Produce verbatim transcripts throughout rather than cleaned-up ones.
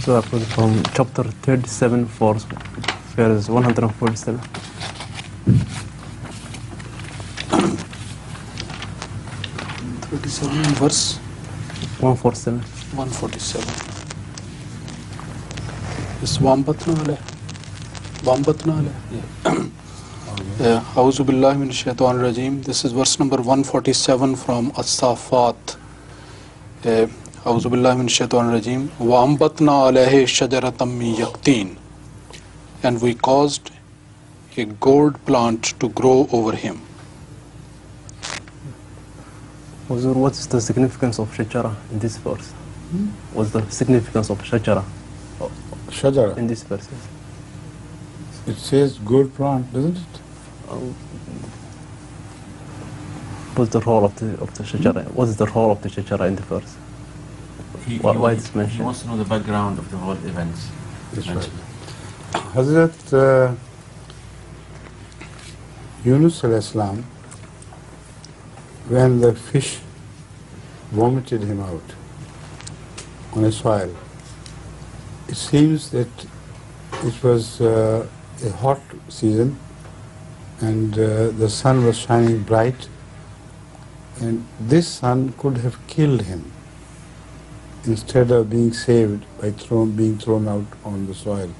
Surah from chapter thirty-seven, verse one hundred forty-seven. thirty-seven, verse one forty-seven. one forty-seven. It's Waambatnale. Waambatnale. Yeah. A'uzu Billahi minash-shaitanir rajim. This is verse number one forty-seven from As-Saffat. A'uzu Billahi minash-shaitanir rajim. Waambatnale shajaratam min yaqtin. And we caused a gourd plant to grow over him. Huzur, what is the significance of Shajara in this verse? Hmm? What's the significance of Shajara? Shajara. In this verse, it says gourd plant, doesn't it? Um, what's the role of the of the shajara? Hmm? What is the role of the shajara in the verse? He, why, why it's mentioned? He wants to know the background of the whole events. That's right. Hazrat uh, Yunus alayhis salam, when the fish vomited him out on a soil, it seems that it was uh, a hot season and uh, the sun was shining bright, and this sun could have killed him instead of being saved by thrown, being thrown out on the soil.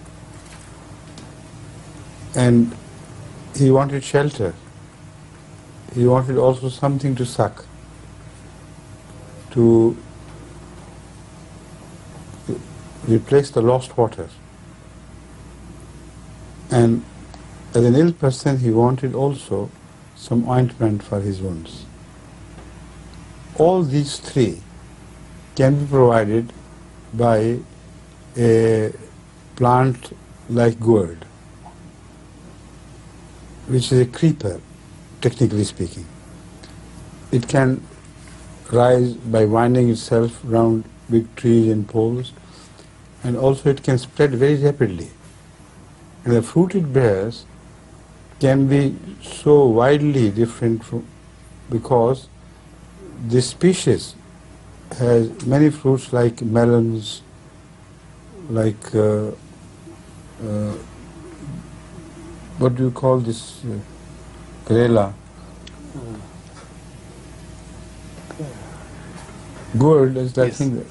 And he wanted shelter. He wanted also something to suck, to replace the lost water. And as an ill person, he wanted also some ointment for his wounds. All these three can be provided by a plant like gourd, which is a creeper, technically speaking. It can rise by winding itself around big trees and poles, and also it can spread very rapidly. And the fruit it bears can be so widely different from, because this species has many fruits like melons, like uh, uh, what do you call this, uh, karela? Gourd is that yes. thing,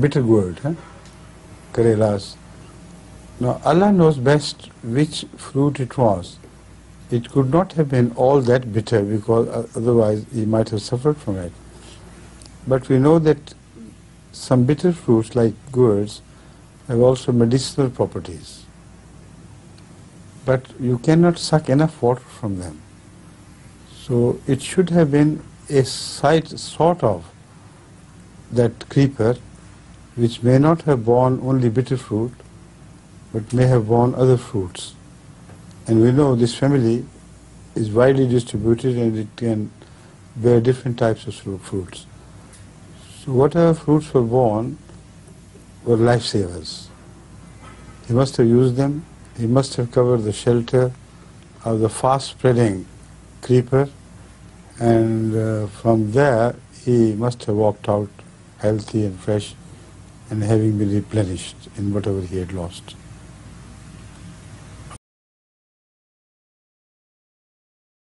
bitter gourd, huh? Karelas. Now Allah knows best which fruit it was. It could not have been all that bitter, because otherwise he might have suffered from it. But we know that some bitter fruits like gourds have also medicinal properties. But you cannot suck enough water from them. So it should have been a sight sort of that creeper, which may not have borne only bitter fruit, but may have borne other fruits. And we know this family is widely distributed and it can bear different types of fruits. So whatever fruits were born were lifesavers. He must have used them, he must have covered the shelter of the fast-spreading creeper, and uh, from there he must have walked out healthy and fresh, and having been replenished in whatever he had lost.